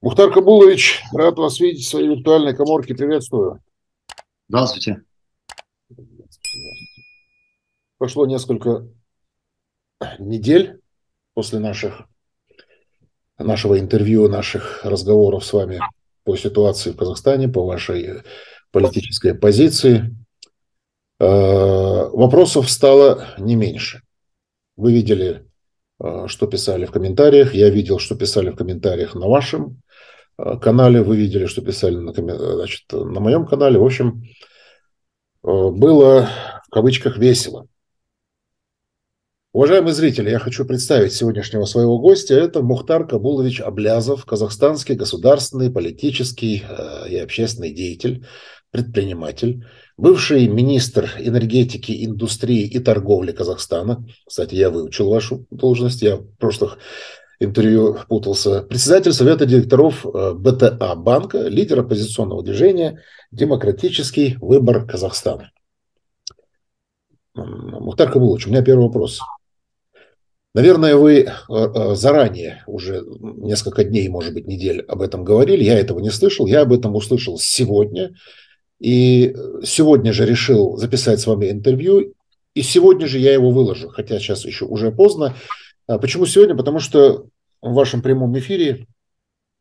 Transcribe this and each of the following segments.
Мухтар Кабулович, рад вас видеть в своей виртуальной каморке. Приветствую. Здравствуйте. Прошло несколько недель после нашего интервью, наших разговоров с вами по ситуации в Казахстане, по вашей политической позиции. Вопросов стало не меньше. Вы видели, что писали в комментариях. Я видел, что писали в комментариях на вашем канале. Вы видели, что писали на моем канале. В общем, было в кавычках весело. Уважаемые зрители, я хочу представить сегодняшнего своего гостя. Это Мухтар Кабулович Аблязов, казахстанский государственный, политический и общественный деятель, предприниматель, бывший министр энергетики, индустрии и торговли Казахстана. Кстати, я выучил вашу должность, я в прошлых интервью путался. Председатель Совета директоров БТА Банка, лидер оппозиционного движения «Демократический выбор Казахстана». Мухтар Кабулович, у меня первый вопрос. Наверное, вы заранее, уже несколько дней, может быть, недель об этом говорили. Я этого не слышал. Я об этом услышал сегодня. И сегодня же решил записать с вами интервью. И сегодня же я его выложу. Хотя сейчас еще уже поздно. Почему сегодня? Потому что в вашем прямом эфире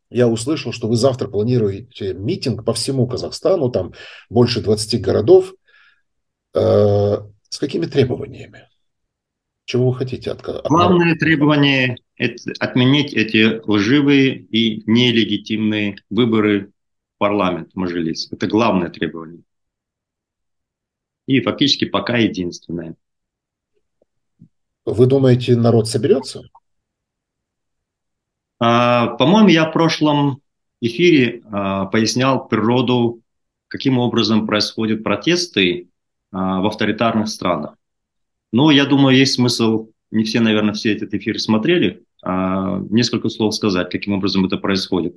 я услышал, что вы завтра планируете митинг по всему Казахстану. Там больше 20 городов. С какими требованиями? Чего вы хотите от Казахстана? Главное требование – это отменить эти лживые и нелегитимные выборы в парламент, мажилис. Это главное требование. И фактически пока единственное. Вы думаете, народ соберется? По-моему, я в прошлом эфире пояснял природу, каким образом происходят протесты в авторитарных странах. Но я думаю, есть смысл, не все, наверное, все этот эфир смотрели, несколько слов сказать, каким образом это происходит.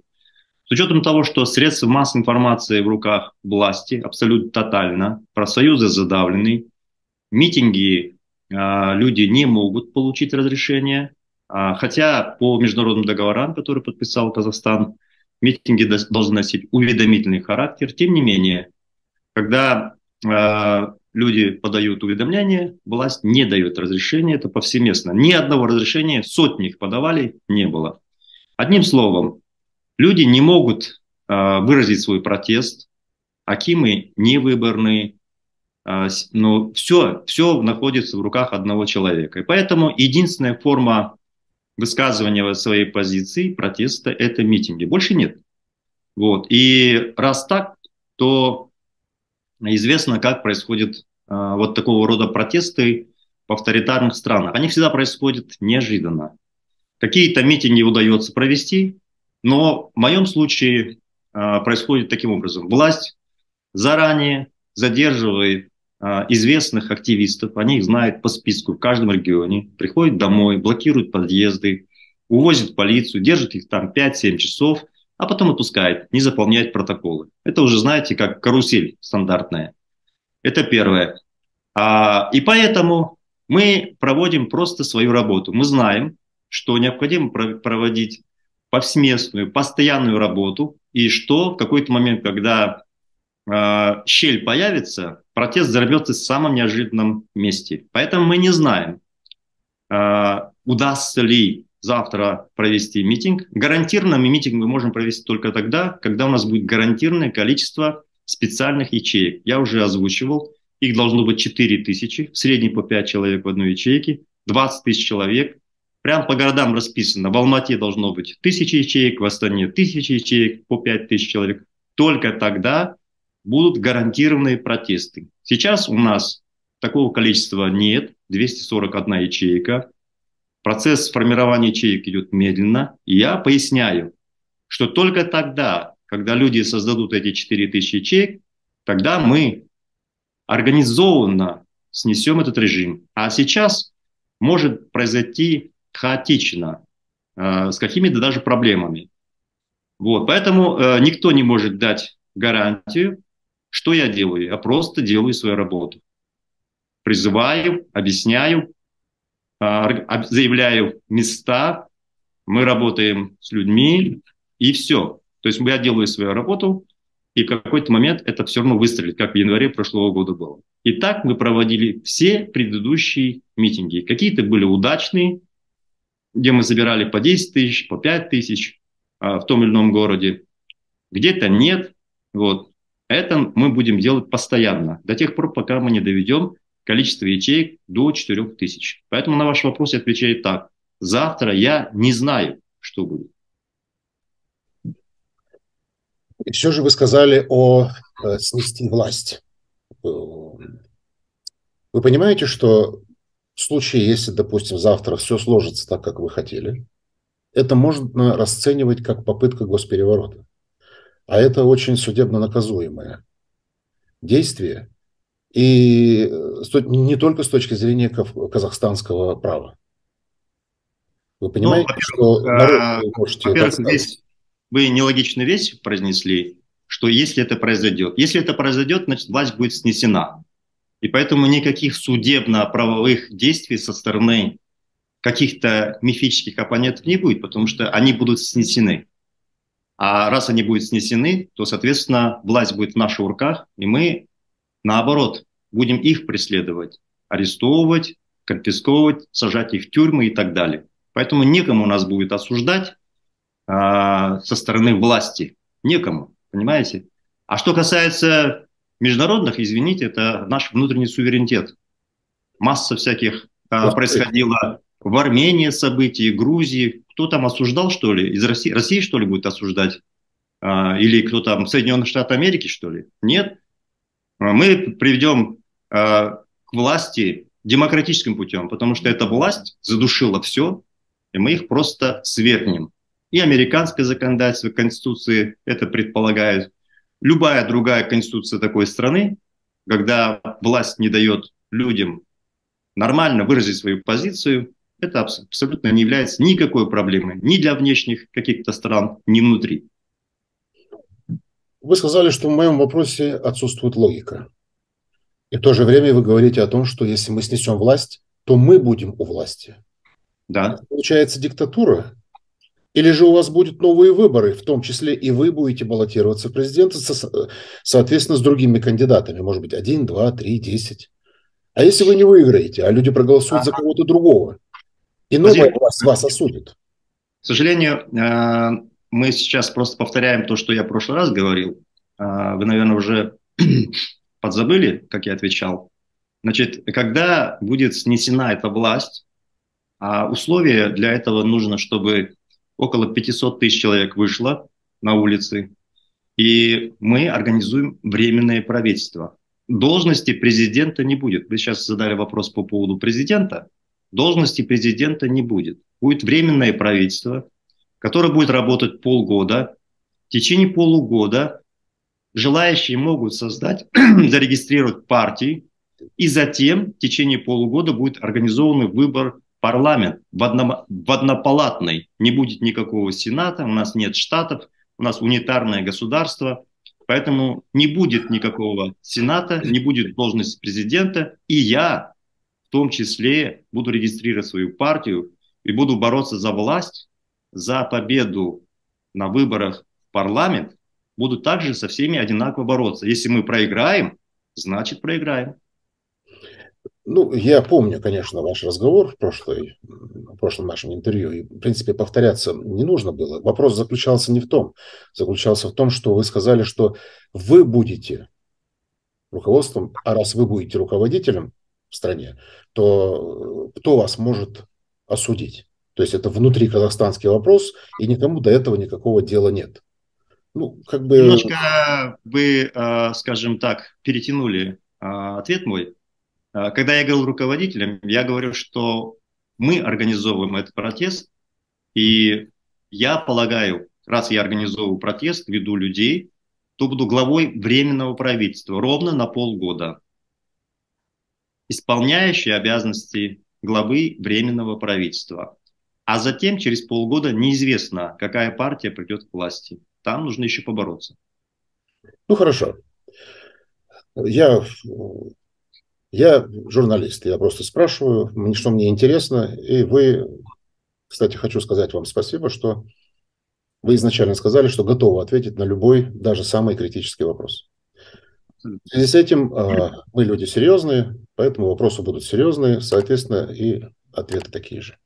С учетом того, что средства массовой информации в руках власти абсолютно тотально, профсоюзы задавлены, митинги люди не могут получить разрешение, хотя по международным договорам, которые подписал Казахстан, митинги должны носить уведомительный характер. Тем не менее, когда люди подают уведомления, власть не дает разрешения, это повсеместно. Ни одного разрешения, сотни их подавали, не было. Одним словом, люди не могут выразить свой протест, акимы невыборные, но все находится в руках одного человека. И поэтому единственная форма высказывания своей позиции, протеста, это митинги. Больше нет. Вот. И раз так, то известно, как происходят вот такого рода протесты в авторитарных странах. Они всегда происходят неожиданно. Какие-то митинги удается провести, но в моем случае происходит таким образом. Власть заранее задерживает известных активистов, они их знают по списку в каждом регионе, приходят домой, блокируют подъезды, увозят полицию, держат их там 5-7 часов, а потом отпускает, не заполняет протоколы. Это уже, знаете, как карусель стандартная. Это первое. И поэтому мы проводим просто свою работу. Мы знаем, что необходимо проводить повсеместную, постоянную работу, и что в какой-то момент, когда щель появится, протест взорвется в самом неожиданном месте. Поэтому мы не знаем, удастся ли завтра провести митинг. Гарантированно митинг мы можем провести только тогда, когда у нас будет гарантированное количество специальных ячеек. Я уже озвучивал, их должно быть 4000, в среднем по 5 человек в одной ячейке, 20 тысяч человек. Прям по городам расписано, в Алматы должно быть 1000 ячеек, в Астане 1000 ячеек, по 5000 человек. Только тогда будут гарантированные протесты. Сейчас у нас такого количества нет, 241 ячейка. Процесс формирования ячеек идет медленно. И я поясняю, что только тогда, когда люди создадут эти 4000 ячеек, тогда мы организованно снесем этот режим. А сейчас может произойти хаотично, с какими-то даже проблемами. Вот. Поэтому никто не может дать гарантию, что я делаю? Я просто делаю свою работу. Призываю, объясняю, заявляю места, мы работаем с людьми, и все. То есть я делаю свою работу, и в какой-то момент это все равно выстрелит, как в январе прошлого года было. И так мы проводили все предыдущие митинги. Какие-то были удачные, где мы собирали по 10 тысяч, по 5 тысяч в том или ином городе. Где-то нет. Вот. Это мы будем делать постоянно, до тех пор, пока мы не доведем количество ячеек до 4 тысяч. Поэтому на ваш вопрос я отвечаю так. Завтра я не знаю, что будет. И все же вы сказали о снести власть. Вы понимаете, что в случае, если, допустим, завтра все сложится так, как вы хотели, это можно расценивать как попытка госпереворота. А это очень судебно наказуемое действие. И не только с точки зрения казахстанского права. Вы понимаете, что народ может... Во-первых, здесь вы нелогичную вещь произнесли, что если это произойдет. Если это произойдет, значит, власть будет снесена. И поэтому никаких судебно-правовых действий со стороны каких-то мифических оппонентов не будет, потому что они будут снесены. А раз они будут снесены, то, соответственно, власть будет в наших руках, и мы, наоборот, будем их преследовать, арестовывать, конфисковывать, сажать их в тюрьмы и так далее. Поэтому некому нас будет осуждать со стороны власти. Некому, понимаете? А что касается международных, извините, это наш внутренний суверенитет. Масса всяких происходило в Армении событий, Грузии. Кто там осуждал, что ли? Из России, что ли, будет осуждать? Или кто там, Соединенные Штаты Америки, что ли? Нет. Мы приведем к власти демократическим путем, потому что эта власть задушила все, и мы их просто свергнем. И американское законодательство, конституции это предполагает. Любая другая конституция такой страны, когда власть не дает людям нормально выразить свою позицию, это абсолютно не является никакой проблемой ни для внешних каких-то стран, ни внутри. Вы сказали, что в моем вопросе отсутствует логика. И в то же время вы говорите о том, что если мы снесем власть, то мы будем у власти. Да. Это получается диктатура? Или же у вас будут новые выборы, в том числе и вы будете баллотироваться в президенты, соответственно, с другими кандидатами? Может быть, 1, 2, 3, 10. А если вы не выиграете, а люди проголосуют за кого-то другого? И новая власть вас осудит. К сожалению, мы сейчас просто повторяем то, что я в прошлый раз говорил. Вы, наверное, уже подзабыли, как я отвечал. Значит, когда будет снесена эта власть, условия для этого нужно, чтобы около 500 тысяч человек вышло на улицы, и мы организуем временное правительство. Должности президента не будет. Вы сейчас задали вопрос по поводу президента. Должности президента не будет. Будет временное правительство, который будет работать полгода. В течение полугода желающие могут создать, зарегистрировать партии, и затем в течение полугода будет организован выбор парламента в однопалатной. Не будет никакого сената, у нас нет штатов, у нас унитарное государство, поэтому не будет никакого сената, не будет должности президента, и я в том числе буду регистрировать свою партию и буду бороться за власть, за победу на выборах в парламент, буду также со всеми одинаково бороться. Если мы проиграем, значит проиграем. Ну, я помню, конечно, ваш разговор в прошлом нашем интервью. И, в принципе, повторяться не нужно было. Вопрос заключался не в том. Заключался в том, что вы сказали, что вы будете руководством, а раз вы будете руководителем в стране, то кто вас может осудить? То есть это внутри казахстанский вопрос, и никому до этого никакого дела нет. Ну, как бы... Немножко вы, скажем так, перетянули ответ мой. Когда я говорил руководителям, я говорю, что мы организовываем этот протест, и я полагаю, раз я организовываю протест, веду людей, то буду главой временного правительства ровно на полгода, исполняющий обязанности главы временного правительства. А затем, через полгода, неизвестно, какая партия придет к власти. Там нужно еще побороться. Ну, хорошо. Я журналист, я просто спрашиваю, что мне интересно. И вы, кстати, хочу сказать вам спасибо, что вы изначально сказали, что готовы ответить на любой, даже самый критический вопрос. В связи с этим мы люди серьезные, поэтому вопросы будут серьезные, соответственно, и ответы такие же.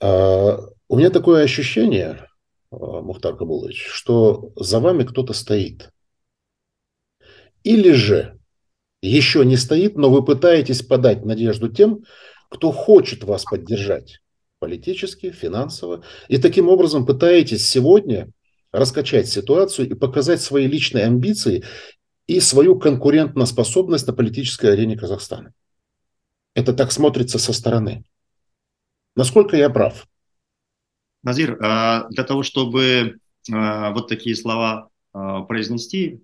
У меня такое ощущение, Мухтар Кабулович, что за вами кто-то стоит. Или же еще не стоит, но вы пытаетесь подать надежду тем, кто хочет вас поддержать политически, финансово, и таким образом пытаетесь сегодня раскачать ситуацию и показать свои личные амбиции и свою конкурентоспособность на политической арене Казахстана. Это так смотрится со стороны. Насколько я прав? Назир, для того, чтобы вот такие слова произнести,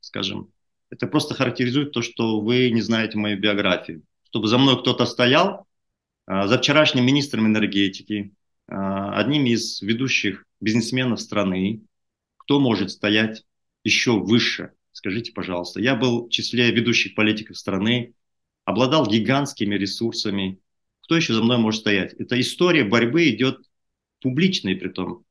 скажем, это просто характеризует то, что вы не знаете мою биографию. Чтобы за мной кто-то стоял, за вчерашним министром энергетики, одним из ведущих бизнесменов страны, кто может стоять еще выше? Скажите, пожалуйста. Я был в числе ведущих политиков страны, обладал гигантскими ресурсами. Кто еще за мной может стоять? Эта история борьбы идет публичной, притом,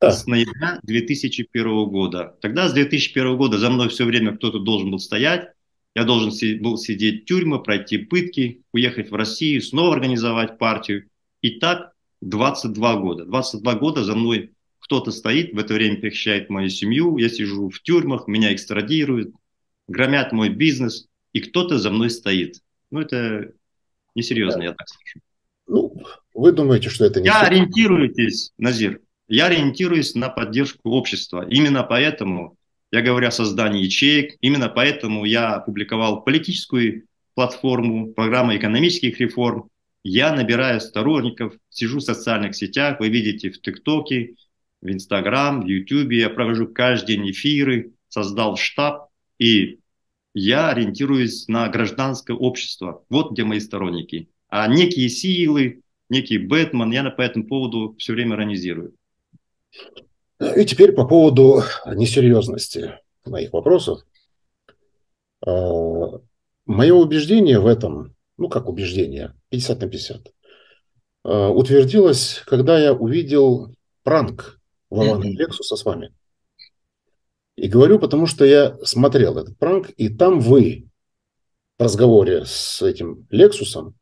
с ноября 2001 года. Тогда с 2001 года за мной все время кто-то должен был стоять. Я должен был сидеть в тюрьме, пройти пытки, уехать в Россию, снова организовать партию. И так 22 года. 22 года за мной кто-то стоит, в это время похищает мою семью, я сижу в тюрьмах, меня экстрадируют, громят мой бизнес, и кто-то за мной стоит. Ну, это несерьезно, я так скажу. Ну, вы думаете, что это не... Я ориентируюсь, Назир, я ориентируюсь на поддержку общества. Именно поэтому я говорю о создании ячеек, именно поэтому я опубликовал политическую платформу, программу экономических реформ. Я набираю сторонников, сижу в социальных сетях, вы видите в ТикТоке, в Инстаграм, в Ютубе, я провожу каждый день эфиры, создал штаб, и я ориентируюсь на гражданское общество. Вот где мои сторонники. А некие силы, некий Бэтмен, я по этому поводу все время иронизирую. И теперь по поводу несерьезности моих вопросов. Мое убеждение в этом, ну как убеждение, 50 на 50, утвердилось, когда я увидел пранк Валана Лексуса с вами. И говорю, потому что я смотрел этот пранк, и там вы в разговоре с этим Лексусом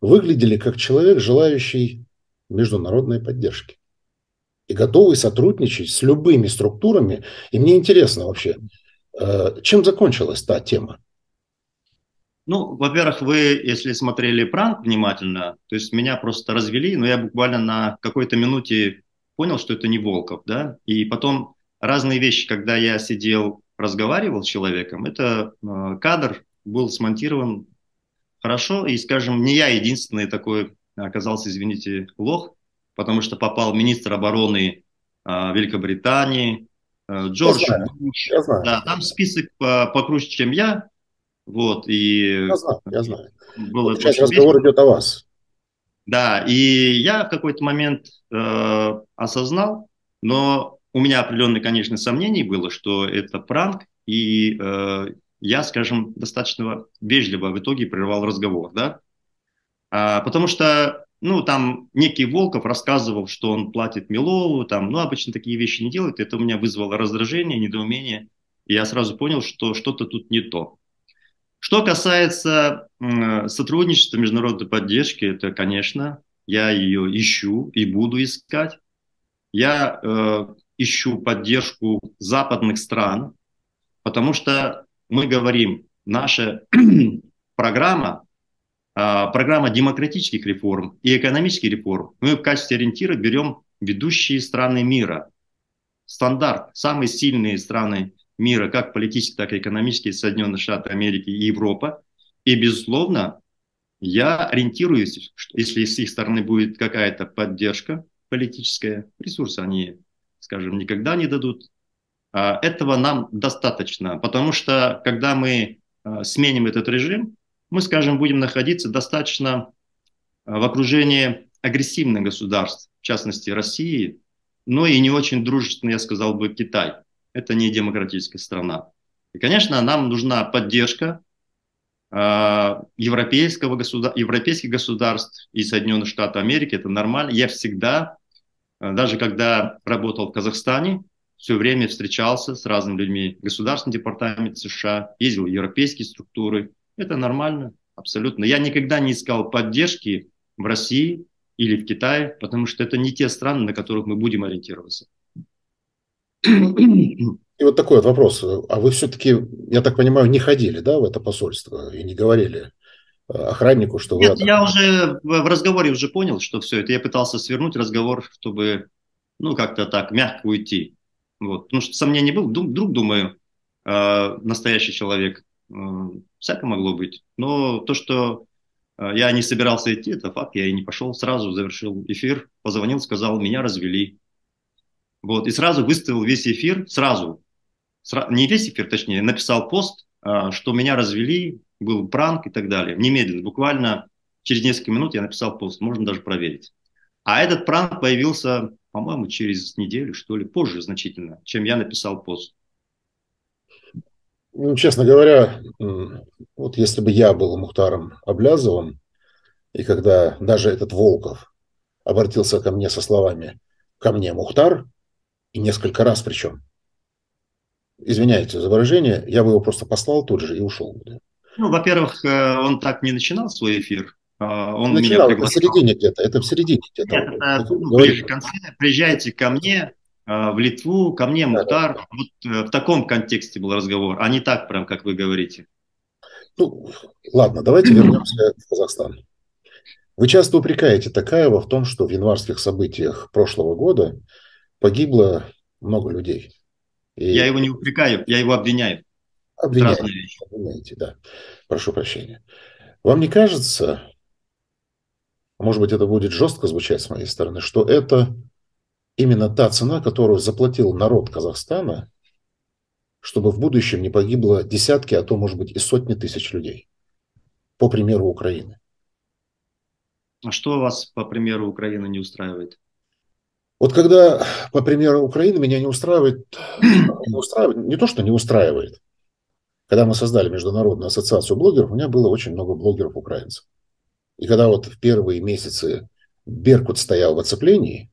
выглядели как человек, желающий международной поддержки и готовый сотрудничать с любыми структурами. И мне интересно вообще, чем закончилась та тема? Ну, во-первых, вы, если смотрели пранк внимательно, то есть меня просто развели, но я буквально на какой-то минуте понял, что это не Волков, да, и потом разные вещи, когда я сидел, разговаривал с человеком, это кадр был смонтирован хорошо, и, скажем, не я единственный такой оказался, извините, лох, потому что попал министр обороны Великобритании, Джордж Буш, да, там список покруче, чем я, вот, и... Я знаю. Вот сейчас разговор идет о вас. Да, и я в какой-то момент осознал, но у меня определенные, конечно, сомнения было, что это пранк, и я, скажем, достаточно вежливо в итоге прервал разговор, да, потому что, ну, там некий Волков рассказывал, что он платит Милову, там, ну, обычно такие вещи не делают, это у меня вызвало раздражение, недоумение, и я сразу понял, что что-то тут не то. Что касается сотрудничества международной поддержки, это, конечно, я ее ищу и буду искать. Я ищу поддержку западных стран, потому что мы говорим, наша программа, программа демократических реформ и экономических реформ, мы в качестве ориентира берем ведущие страны мира. Стандарт, самые сильные страны мира, как политические, так и экономические, Соединенные Штаты Америки и Европа. И, безусловно, я ориентируюсь, что если с их стороны будет какая-то поддержка политическая, ресурсы они, скажем, никогда не дадут. Этого нам достаточно, потому что, когда мы сменим этот режим, мы, скажем, будем находиться достаточно в окружении агрессивных государств, в частности России, но и не очень дружественно, я сказал бы, Китай. это не демократическая страна. И, конечно, нам нужна поддержка европейских государств и Соединенных Штатов Америки. Это нормально. Я всегда, даже когда работал в Казахстане, все время встречался с разными людьми. Государственный департамент США, ездил в европейские структуры. Это нормально, абсолютно. Я никогда не искал поддержки в России или в Китае, потому что это не те страны, на которых мы будем ориентироваться. И вот такой вот вопрос. А вы все-таки, я так понимаю, не ходили, да, в это посольство и не говорили охраннику, что вы... Нет, я уже в разговоре уже понял, что все это. Я пытался свернуть разговор, чтобы, ну, как-то так мягко уйти. Вот. Потому что сомнений был. Вдруг, думаю, настоящий человек. Всяко могло быть. Но то, что я не собирался идти, это факт. Я и не пошел. Сразу завершил эфир, позвонил, сказал, меня развели. Вот. И сразу выставил весь эфир, сразу. Не весь эфир, точнее, написал пост, что меня развели, был пранк и так далее. Немедленно, буквально через несколько минут я написал пост, можно даже проверить. А этот пранк появился, по-моему, через неделю, что ли, позже значительно, чем я написал пост. Ну, честно говоря, вот если бы я был Мухтаром Аблязовым, и когда даже этот Волков обратился ко мне со словами «ко мне, Мухтар», и несколько раз причем, извиняйте за выражение, я бы его просто послал тут же и ушел. Ну, во-первых, он так не начинал свой эфир. Он начинал, меня пригласил. Это в середине где-то. Нет, это, ну, в конце, приезжайте ко мне в Литву, ко мне, Мухтар. Да. Вот в таком контексте был разговор, а не так прям, как вы говорите. Ну, ладно, давайте вернемся в Казахстан. Вы часто упрекаете Токаева в том, что в январских событиях прошлого года погибло много людей. И... Я его не упрекаю, я его обвиняю. Обвиняете, да. Прошу прощения. Вам не кажется, может быть, это будет жестко звучать с моей стороны, что это именно та цена, которую заплатил народ Казахстана, чтобы в будущем не погибло десятки, а то, может быть, и сотни тысяч людей, по примеру Украины? А что вас, по примеру Украины, не устраивает? Вот когда, по примеру Украины, меня не устраивает, не то, что не устраивает. Когда мы создали Международную ассоциацию блогеров, у меня было очень много блогеров-украинцев. И когда вот в первые месяцы Беркут стоял в оцеплении,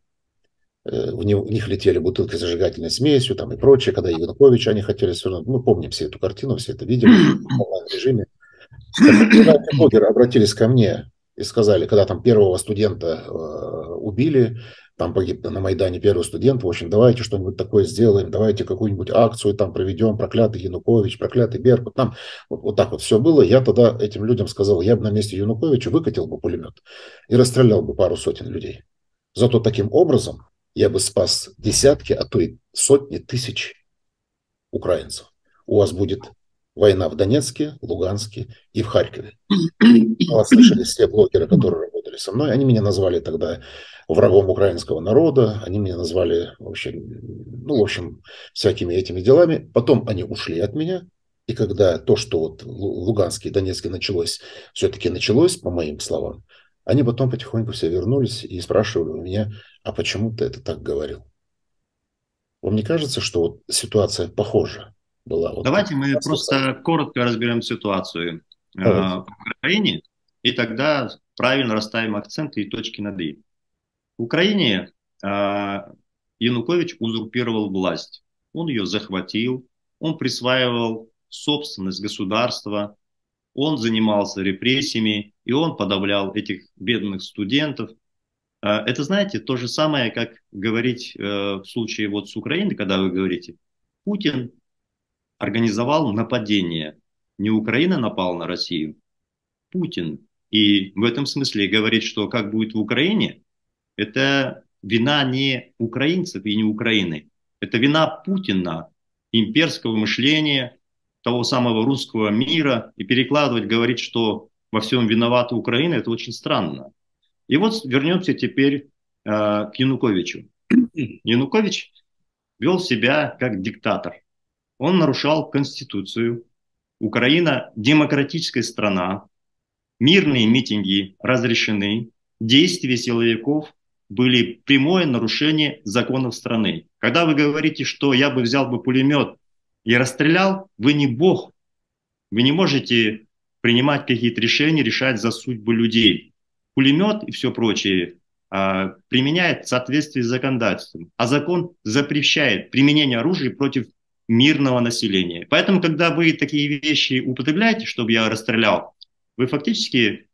в них летели бутылки с зажигательной смесью там, и прочее, когда Януковича они хотели свернуть. Мы помним всю эту картину, все это видели в онлайн-режиме. Когда блогеры обратились ко мне и сказали, когда там первого студента убили, там погиб на Майдане первый студент, в общем, давайте что-нибудь такое сделаем, давайте какую-нибудь акцию там проведем, проклятый Янукович, проклятый Беркут, там вот так вот все было. Я тогда этим людям сказал, я бы на месте Януковича выкатил бы пулемет и расстрелял бы пару сотен людей. Зато таким образом я бы спас десятки, а то и сотни тысяч украинцев. У вас будет война в Донецке, Луганске и в Харькове. Вас слышали все блогеры, которые работали со мной, они меня назвали тогда... врагом украинского народа, они меня назвали в общем, всякими этими делами. Потом они ушли от меня, и когда то, что вот в Луганске и Донецке началось, все-таки началось, по моим словам, они потом потихоньку все вернулись и спрашивали у меня, а почему ты это так говорил? Вам не кажется, что вот ситуация похожа была? Вот давайте мы просто коротко разберем ситуацию в Украине, и тогда правильно расставим акценты и точки над «и». В Украине Янукович узурпировал власть. Он ее захватил, он присваивал собственность государства, он занимался репрессиями, и он подавлял этих бедных студентов. Это, знаете, то же самое, как говорить в случае вот с Украиной, когда вы говорите, Путин организовал нападение. Не Украина напала на Россию, Путин. И в этом смысле говорить, что как будет в Украине, это вина не украинцев и не Украины. Это вина Путина, имперского мышления, того самого русского мира. И перекладывать, говорить, что во всем виновата Украина, это очень странно. И вот вернемся теперь к Януковичу. Янукович вел себя как диктатор. Он нарушал Конституцию. Украина – демократическая страна. Мирные митинги разрешены. Действия силовиков были прямое нарушение законов страны. Когда вы говорите, что я бы взял бы пулемет и расстрелял, вы не Бог. Вы не можете принимать какие-то решения, решать за судьбы людей. Пулемет и все прочее применяет в соответствии с законодательством. А закон запрещает применение оружия против мирного населения. Поэтому, когда вы такие вещи употребляете, чтобы я расстрелял, вы фактически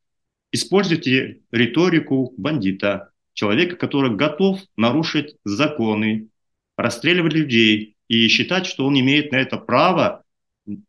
используете риторику бандита, человека, который готов нарушить законы, расстреливать людей и считать, что он имеет на это право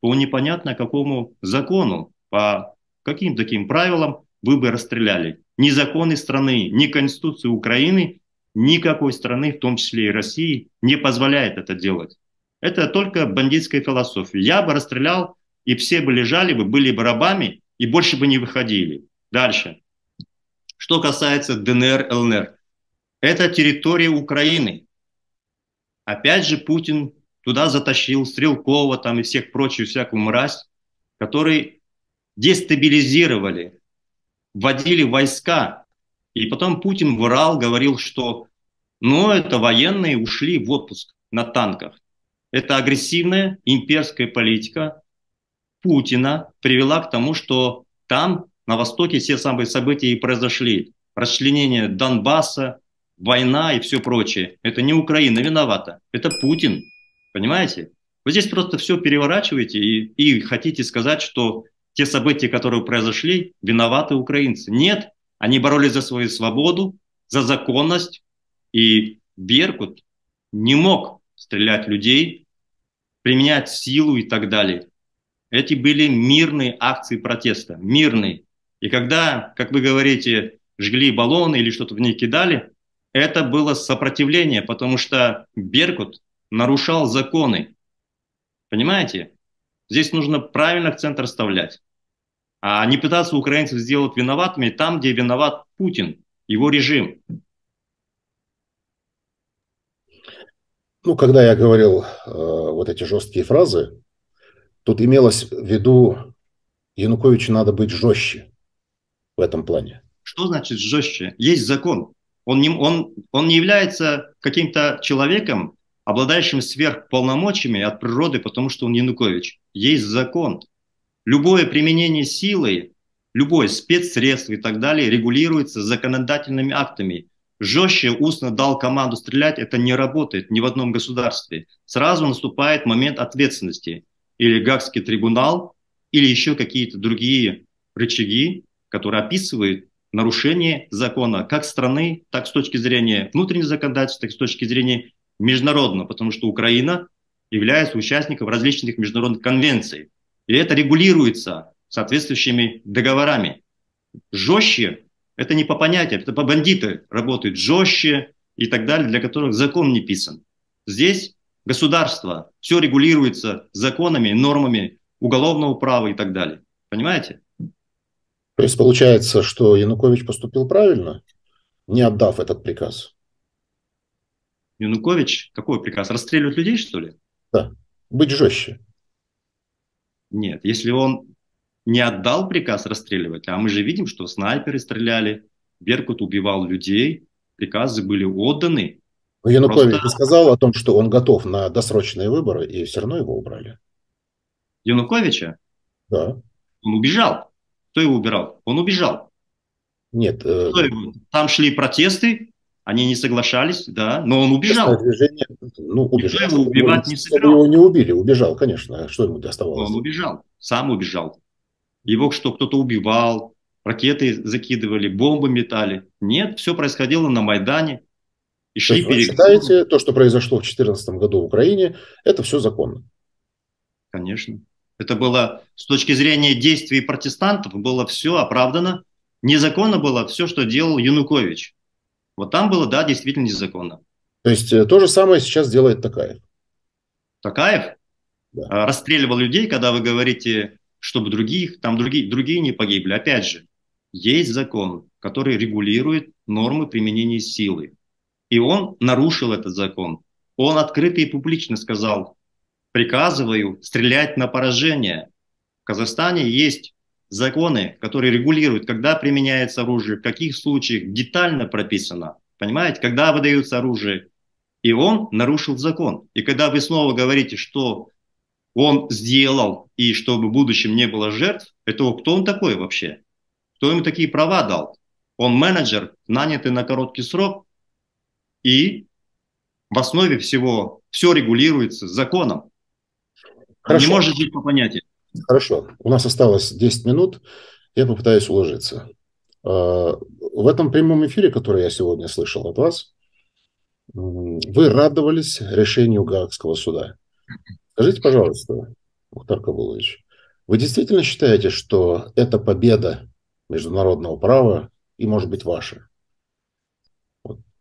по непонятно какому закону, по каким таким правилам вы бы расстреляли. Ни законы страны, ни Конституции Украины, никакой страны, в том числе и России, не позволяет это делать. Это только бандитская философия. Я бы расстрелял, и все бы лежали, были бы рабами, и больше бы не выходили. Дальше. Что касается ДНР, ЛНР. Это территория Украины. Опять же Путин туда затащил Стрелкова там и всех прочих, всякую мразь, которые дестабилизировали, вводили войска. И потом Путин врал, говорил, что ну это военные ушли в отпуск на танках. Это агрессивная имперская политика Путина привела к тому, что там, на Востоке, все самые события и произошли. Расчленение Донбасса, война и все прочее. Это не Украина виновата, это Путин. Понимаете? Вы здесь просто все переворачиваете и хотите сказать, что те события, которые произошли, виноваты украинцы. Нет, они боролись за свою свободу, за законность. И Беркут не мог стрелять людей, применять силу и так далее. Эти были мирные акции протеста, мирные. И когда, как вы говорите, жгли баллоны или что-то в них кидали, это было сопротивление, потому что Беркут нарушал законы. Понимаете? Здесь нужно правильно акцент расставлять. А не пытаться украинцев сделать виноватыми там, где виноват Путин, его режим. Ну, когда я говорил вот эти жесткие фразы, тут имелось в виду, Януковичу надо быть жестче в этом плане. Что значит жестче? Есть закон. Он не является каким-то человеком, обладающим сверхполномочиями от природы, потому что он Янукович. Есть закон. Любое применение силы, любое спецсредство и так далее регулируется законодательными актами. Жестче устно дал команду стрелять, это не работает ни в одном государстве. Сразу наступает момент ответственности. Или Гаагский трибунал, или еще какие-то другие рычаги, которые описывают нарушение закона как страны, так с точки зрения внутреннего законодательства, так с точки зрения международного, потому что Украина является участником различных международных конвенций. И это регулируется соответствующими договорами. Жестче – это не по понятиям, это по бандиты работают жестче и так далее, для которых закон не писан. Здесь государство, все регулируется законами, нормами уголовного права и так далее. Понимаете? То есть получается, что Янукович поступил правильно, не отдав этот приказ? Янукович? Какой приказ? Расстреливать людей, что ли? Да. Быть жестче. Нет, если он не отдал приказ расстреливать, а мы же видим, что снайперы стреляли, Беркут убивал людей, приказы были отданы. Но Янукович просто сказал о том, что он готов на досрочные выборы, и все равно его убрали. Януковича? Да. Он убежал. Кто его убирал? Он убежал. Нет. Там шли протесты, они не соглашались, да, но он убежал. Движение, ну, убежал. Никто его убивать не собирал. Его не убили, убежал, конечно. Что ему доставалось? Он убежал, сам убежал. Его что, кто-то убивал, ракеты закидывали, бомбы метали. Нет, все происходило на Майдане. То есть вы считаете, то, что произошло в 2014 году в Украине, это все законно? Конечно. Это было, с точки зрения действий протестантов, было все оправдано. Незаконно было все, что делал Янукович. Вот там было, да, действительно незаконно. То есть то же самое сейчас делает Токаев? Токаев? Да. Расстреливал людей, когда вы говорите, чтобы других, там другие не погибли. Опять же, есть закон, который регулирует нормы применения силы. И он нарушил этот закон. Он открыто и публично сказал, приказываю стрелять на поражение. В Казахстане есть законы, которые регулируют, когда применяется оружие, в каких случаях, детально прописано. Понимаете, когда выдается оружие, и он нарушил закон. И когда вы снова говорите, что он сделал, и чтобы в будущем не было жертв, это кто он такой вообще? Кто ему такие права дал? Он менеджер, нанятый на короткий срок, и в основе всего все регулируется законом. Хорошо. Не может жить по понятиям. Хорошо. У нас осталось 10 минут. Я попытаюсь уложиться. В этом прямом эфире, который я сегодня слышал от вас, вы радовались решению Гаагского суда. Скажите, пожалуйста, Мухтар Кабулович, вы действительно считаете, что это победа международного права и, может быть, ваша?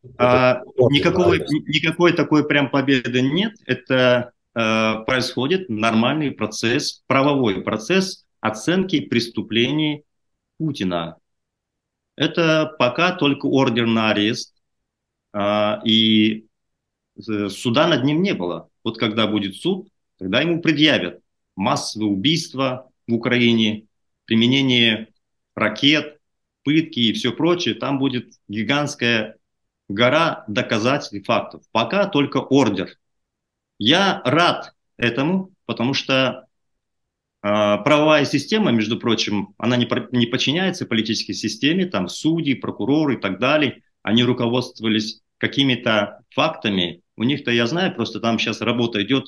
Никакой такой прям победы нет. Это происходит нормальный процесс, правовой процесс оценки преступлений Путина. Это пока только ордер на арест, и суда над ним не было. Вот когда будет суд, тогда ему предъявят массовые убийства в Украине, применение ракет, пытки и все прочее. Там будет гигантская гора доказательств и фактов. Пока только ордер. Я рад этому, потому что правовая система, между прочим, она не подчиняется политической системе, там судьи, прокуроры и так далее, они руководствовались какими-то фактами, у них-то я знаю, просто там сейчас работа идет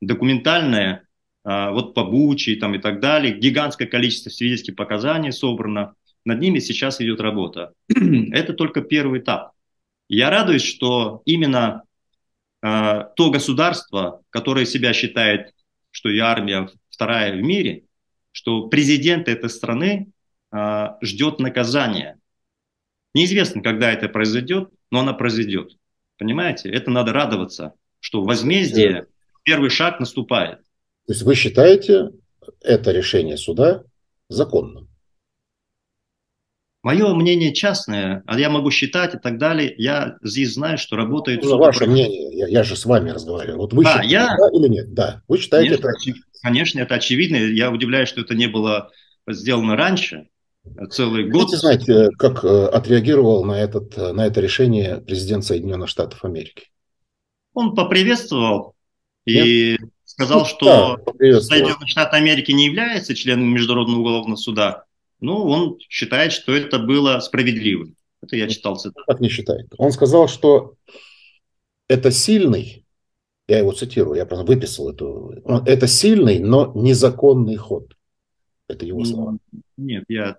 документальная, вот по Буче там, и так далее, гигантское количество свидетельских показаний собрано, над ними сейчас идет работа. Это только первый этап. Я радуюсь, что именно то государство, которое себя считает, что и армия вторая в мире, что президент этой страны ждет наказания. Неизвестно, когда это произойдет, но она произойдет. Понимаете? Это надо радоваться, что возмездие, первый шаг наступает. То есть вы считаете это решение суда законным? Мое мнение частное, а я могу считать и так далее. Я здесь знаю, что работает... Ну, ваше мнение, я же с вами разговариваю. Вот вы считаете, да или нет? Да, вы считаете нет, это... Конечно, это очевидно. Я удивляюсь, что это не было сделано раньше. Целый год. Вы знаете, как отреагировал на это решение президент Соединенных Штатов Америки? Он поприветствовал и сказал, что Соединенные Штаты Америки не являются членом Международного уголовного суда. Ну, он считает, что это было справедливо. Это я читал цитату. Так не считает. Он сказал, что это сильный, я его цитирую, я просто выписал эту, это сильный, но незаконный ход. Это его слова. Нет, я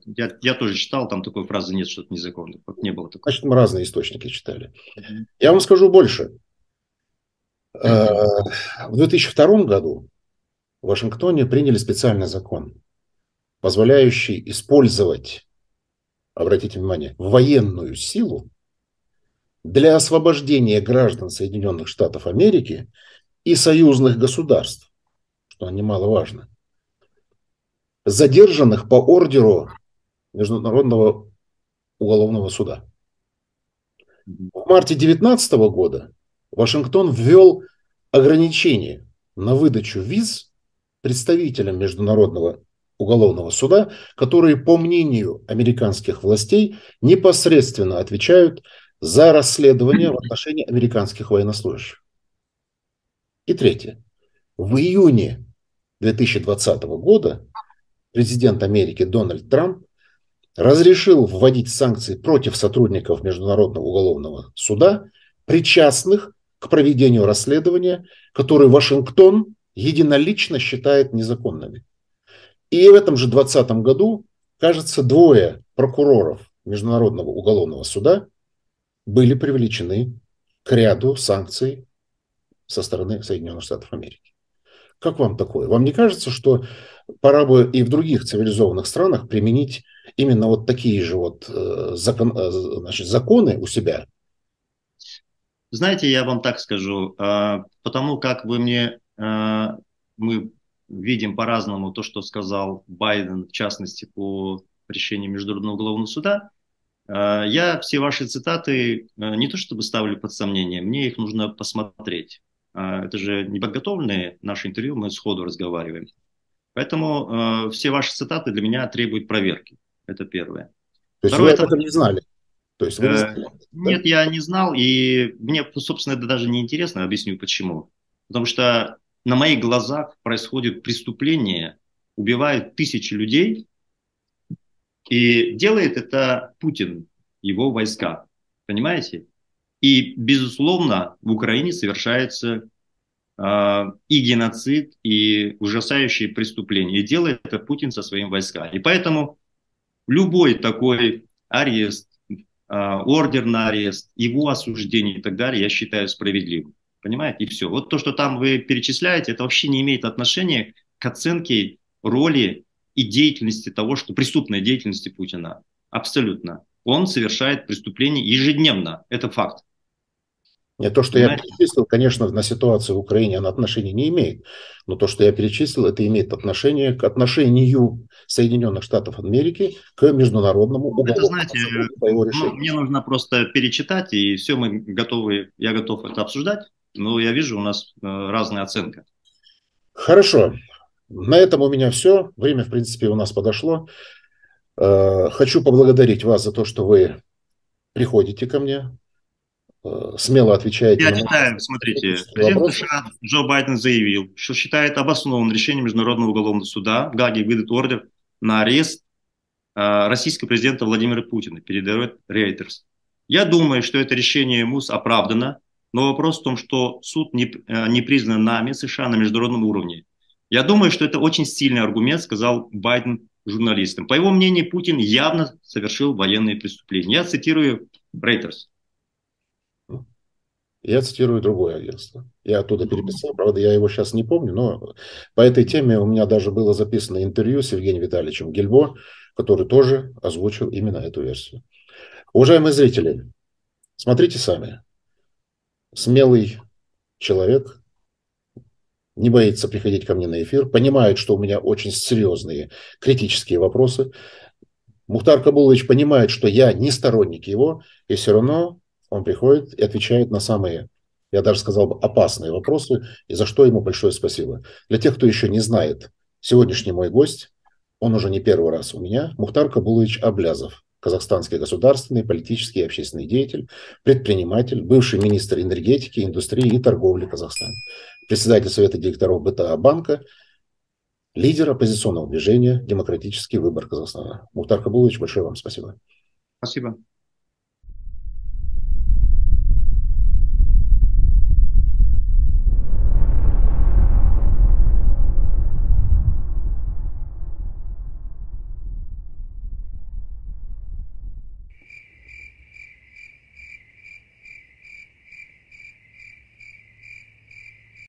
тоже читал, там такой фразы нет, что-то незаконное. Не было такого. Значит, мы разные источники читали. Я вам скажу больше. В 2002 году в Вашингтоне приняли специальный закон, позволяющий использовать, обратите внимание, военную силу для освобождения граждан Соединенных Штатов Америки и союзных государств, что немаловажно, задержанных по ордеру Международного уголовного суда. В марте 2019 года Вашингтон ввел ограничения на выдачу виз представителям Международного уголовного суда, которые, по мнению американских властей, непосредственно отвечают за расследование в отношении американских военнослужащих. И третье. В июне 2020 года президент Америки Дональд Трамп разрешил вводить санкции против сотрудников Международного уголовного суда, причастных к проведению расследования, которые Вашингтон единолично считает незаконными. И в этом же 2020 году, кажется, двое прокуроров Международного уголовного суда были привлечены к ряду санкций со стороны Соединенных Штатов Америки. Как вам такое? Вам не кажется, что пора бы и в других цивилизованных странах применить именно вот такие же вот законы у себя? Знаете, я вам так скажу, потому как мы видим по-разному то, что сказал Байден, в частности, по решению Международного уголовного суда. Я все ваши цитаты не то чтобы ставлю под сомнение, мне их нужно посмотреть. Это же неподготовленные наши интервью, мы сходу разговариваем. Поэтому все ваши цитаты для меня требуют проверки. Это первое. То есть второе, вы об этом не знали? То есть вы не знали, нет, да? Я не знал, и мне, собственно, это даже не интересно, объясню почему. Потому что на моих глазах происходит преступление, убивают тысячи людей, и делает это Путин, его войска, понимаете? И, безусловно, в Украине совершается и геноцид, и ужасающие преступления. И делает это Путин со своими войсками. И поэтому любой такой арест, ордер на арест, его осуждение и так далее, я считаю справедливым. Понимаете? И все. Вот то, что там вы перечисляете, это вообще не имеет отношения к оценке роли и деятельности того, что преступной деятельности Путина. Абсолютно. Он совершает преступления ежедневно. Это факт. Нет, то, что понимаете? Я перечислил, конечно, на ситуацию в Украине она отношения не имеет. Но то, что я перечислил, это имеет отношение к отношению Соединенных Штатов Америки к международному уголовному суду. Мне нужно просто перечитать, и все, мы готовы, я готов это обсуждать. Но я вижу, у нас разная оценка. Хорошо. На этом у меня все. Время, в принципе, у нас подошло. Хочу поблагодарить вас за то, что вы приходите ко мне. Смело отвечаете. Я читаю, смотрите. Президент США Джо Байден заявил, что считает обоснованным решением Международного уголовного суда в Гааге выдать ордер на арест российского президента Владимира Путина, передает Reuters. Я думаю, что это решение МУС оправдано, но вопрос в том, что суд не признан нами, США, на международном уровне. Я думаю, что это очень сильный аргумент, сказал Байден журналистам. По его мнению, Путин явно совершил военные преступления. Я цитирую Reuters. Я цитирую другое агентство. Я оттуда переписал, правда, я его сейчас не помню, но по этой теме у меня даже было записано интервью с Евгением Витальевичем Гельбо, который тоже озвучил именно эту версию. Уважаемые зрители, смотрите сами. Смелый человек. Не боится приходить ко мне на эфир, понимает, что у меня очень серьезные критические вопросы. Мухтар Кабулович понимает, что я не сторонник его, и все равно он приходит и отвечает на самые, я даже сказал бы, опасные вопросы, и за что ему большое спасибо. Для тех, кто еще не знает, сегодняшний мой гость, он уже не первый раз у меня, Мухтар Кабулович Аблязов, казахстанский государственный, политический и общественный деятель, предприниматель, бывший министр энергетики, индустрии и торговли Казахстана, председатель Совета директоров БТА Банка, лидер оппозиционного движения «Демократический выбор Казахстана». Мухтар Кабулович, большое вам спасибо. Спасибо.